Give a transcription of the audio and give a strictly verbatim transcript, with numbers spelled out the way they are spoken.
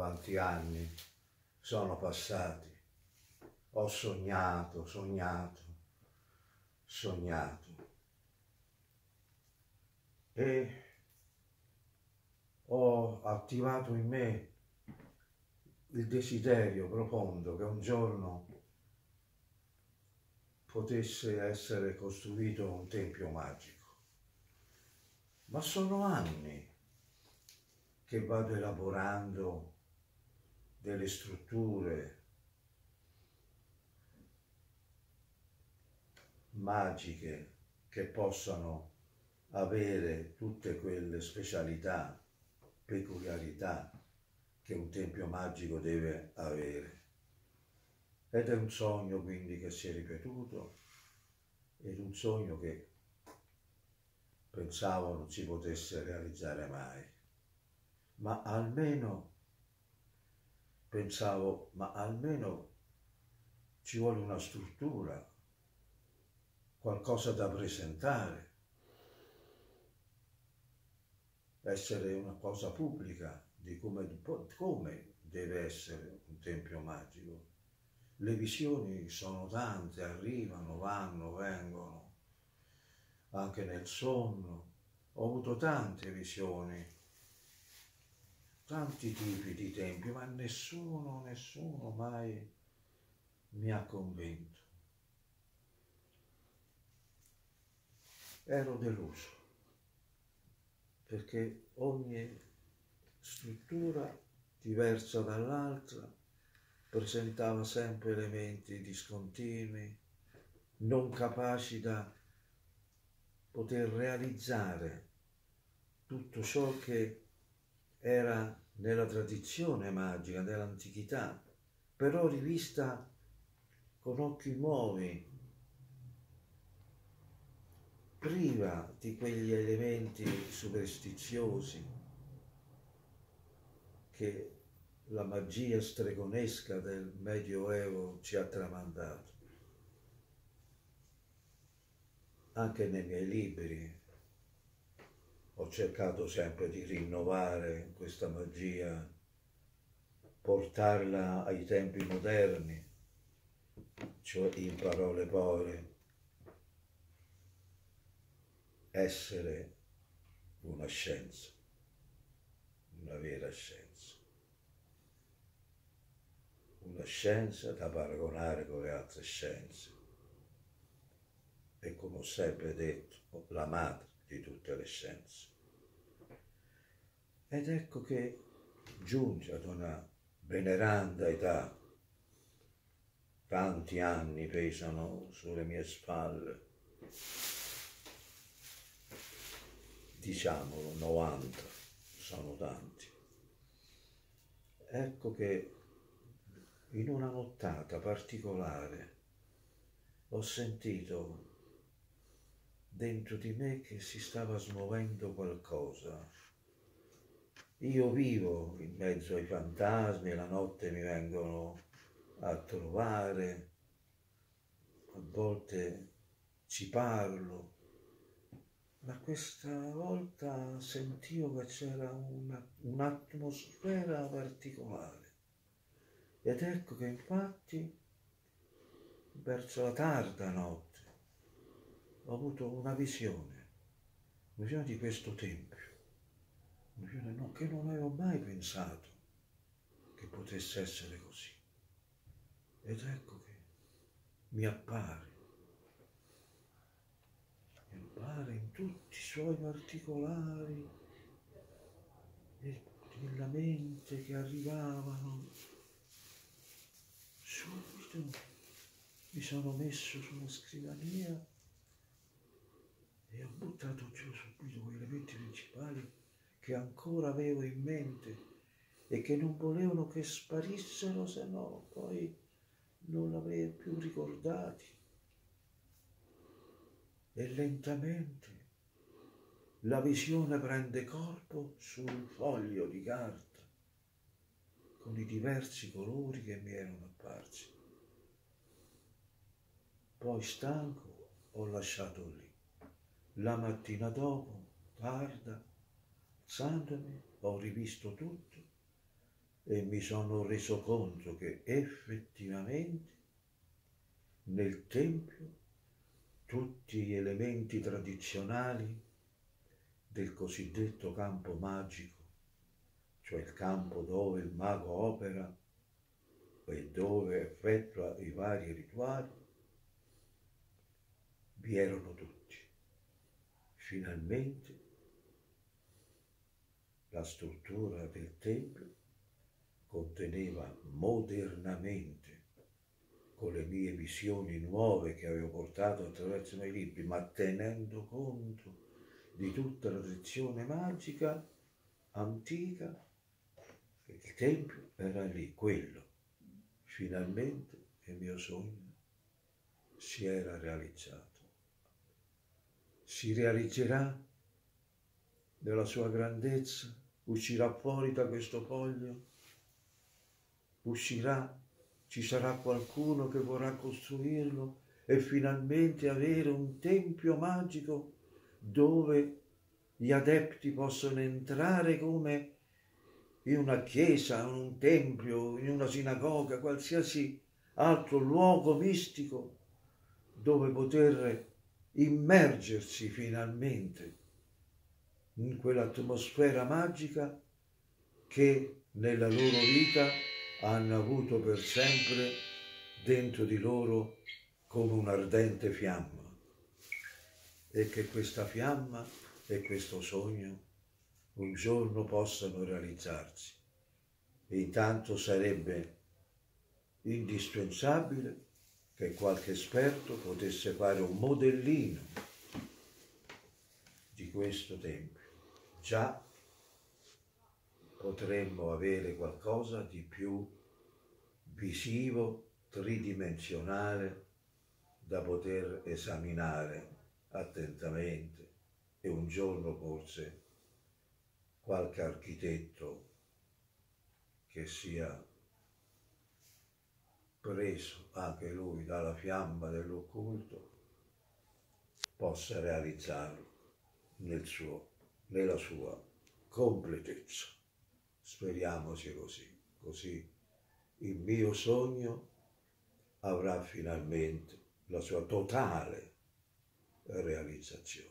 quanti anni sono passati. Ho sognato, sognato, sognato. E ho attivato in me il desiderio profondo che un giorno potesse essere costruito un tempio magico. Ma sono anni che vado elaborando delle strutture magiche che possano avere tutte quelle specialità, peculiarità che un tempio magico deve avere. Ed è un sogno quindi che si è ripetuto, ed un sogno che pensavo non si potesse realizzare mai, ma almeno pensavo, ma almeno ci vuole una struttura, qualcosa da presentare, essere una cosa pubblica, di come, come deve essere un tempio magico. Le visioni sono tante, arrivano, vanno, vengono, anche nel sonno. Ho avuto tante visioni, tanti tipi di tempi, ma nessuno, nessuno mai mi ha convinto. Ero deluso, perché ogni struttura diversa dall'altra presentava sempre elementi discontinui, non capaci da poter realizzare tutto ciò che era nella tradizione magica dell'antichità, però rivista con occhi nuovi, priva di quegli elementi superstiziosi che la magia stregonesca del Medioevo ci ha tramandato. Anche nei miei libri ho cercato sempre di rinnovare questa magia, portarla ai tempi moderni, cioè in parole povere, essere una scienza, una vera scienza. Una scienza da paragonare con le altre scienze. E come ho sempre detto, la madre di tutte le scienze. Ed ecco che giunge ad una veneranda età. Tanti anni pesano sulle mie spalle. Diciamolo, novanta sono tanti. Ecco che in una nottata particolare ho sentito dentro di me che si stava smuovendo qualcosa. Io vivo in mezzo ai fantasmi, la notte mi vengono a trovare, a volte ci parlo, ma questa volta sentivo che c'era un'atmosfera particolare. Ed ecco che infatti, verso la tarda notte, ho avuto una visione, una visione di questo tempio, una visione che non avevo mai pensato che potesse essere così. Ed ecco che mi appare, mi appare in tutti i suoi particolari, nella mente che arrivavano. Subito mi sono messo sulla scrivania e ho buttato giù subito quei elementi principali che ancora avevo in mente e che non volevano che sparissero, se no poi non li avrei più ricordati. E lentamente la visione prende corpo sul foglio di carta, con i diversi colori che mi erano apparsi. Poi stanco ho lasciato lì. La mattina dopo, tarda, alzandomi, ho rivisto tutto e mi sono reso conto che effettivamente nel Tempio tutti gli elementi tradizionali del cosiddetto campo magico, cioè il campo dove il mago opera e dove effettua i vari rituali, vi erano tutti. Finalmente la struttura del Tempio conteneva modernamente, con le mie visioni nuove che avevo portato attraverso i miei libri, ma tenendo conto di tutta la tradizione magica antica, il Tempio era lì, quello. Finalmente il mio sogno si era realizzato. Si realizzerà nella sua grandezza, uscirà fuori da questo foglio, uscirà, ci sarà qualcuno che vorrà costruirlo e finalmente avere un tempio magico dove gli adepti possono entrare come in una chiesa, in un tempio, in una sinagoga, qualsiasi altro luogo mistico dove poter immergersi finalmente in quell'atmosfera magica che nella loro vita hanno avuto per sempre dentro di loro come un'ardente fiamma, e che questa fiamma e questo sogno un giorno possano realizzarsi. E intanto sarebbe indispensabile che qualche esperto potesse fare un modellino di questo tempio. Già potremmo avere qualcosa di più visivo, tridimensionale, da poter esaminare attentamente, e un giorno forse qualche architetto che sia preso anche lui dalla fiamma dell'occulto possa realizzarlo nel suo, nella sua completezza. Speriamo sia così, così il mio sogno avrà finalmente la sua totale realizzazione.